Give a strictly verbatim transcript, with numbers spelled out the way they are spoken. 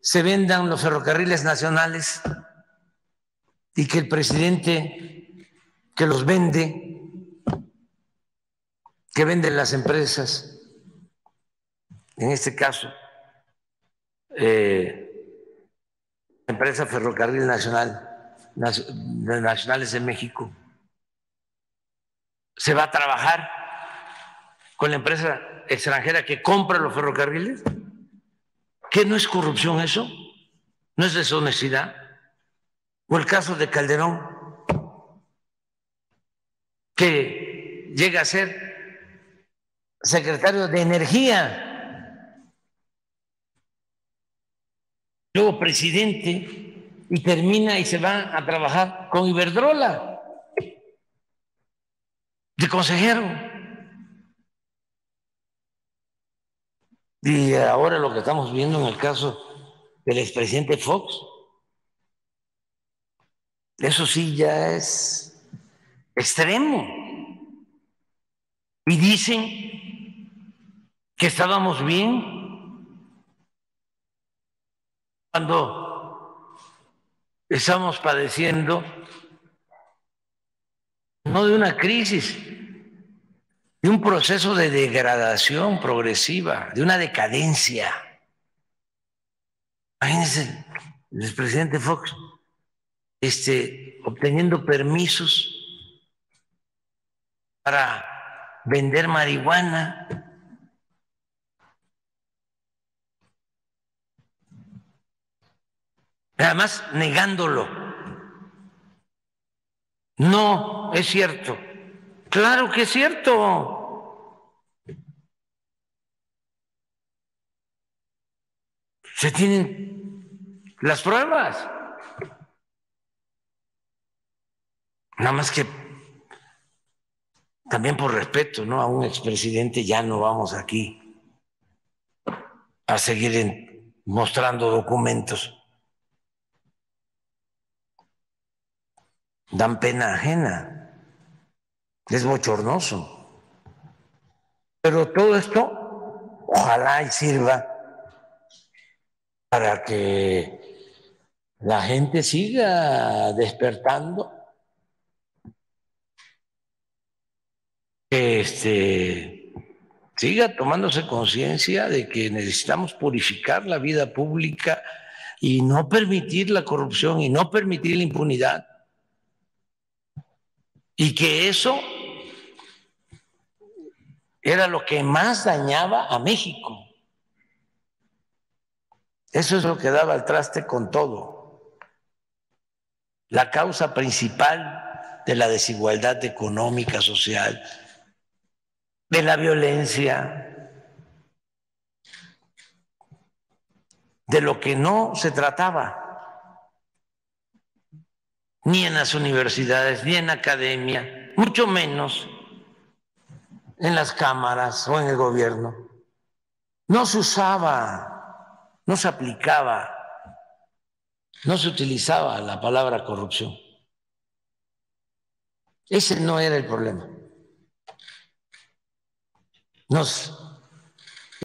se vendan los ferrocarriles nacionales y que el presidente que los vende, que venden las empresas, en este caso, eh, empresa Ferrocarril Nacional, de Nacionales de México, se va a trabajar con la empresa extranjera que compra los ferrocarriles. ¿Qué no es corrupción eso? ¿No es deshonestidad? O el caso de Calderón, que llega a ser secretario de Energía, luego presidente, y termina y se va a trabajar con Iberdrola de consejero. Y ahora lo que estamos viendo en el caso del expresidente Fox, eso sí ya es extremo. Y dicen que estábamos bien cuando estamos padeciendo no de una crisis, de un proceso de degradación progresiva, de una decadencia. Imagínense, el expresidente Fox este, obteniendo permisos para vender marihuana. Además, negándolo. No, es cierto. Claro que es cierto. Se tienen las pruebas. Nada más que también por respeto, ¿no?, a un expresidente ya no vamos aquí a seguir mostrando documentos. Dan pena ajena. Es bochornoso. Pero todo esto ojalá y sirva para que la gente siga despertando, que este, siga tomándose conciencia de que necesitamos purificar la vida pública y no permitir la corrupción y no permitir la impunidad. Y que eso era lo que más dañaba a México. Eso es lo que daba al traste con todo. La causa principal de la desigualdad económica, social, de la violencia, de lo que no se trataba. Ni en las universidades, ni en la academia, mucho menos en las cámaras o en el gobierno. No se usaba, no se aplicaba, no se utilizaba la palabra corrupción. Ese no era el problema. Nos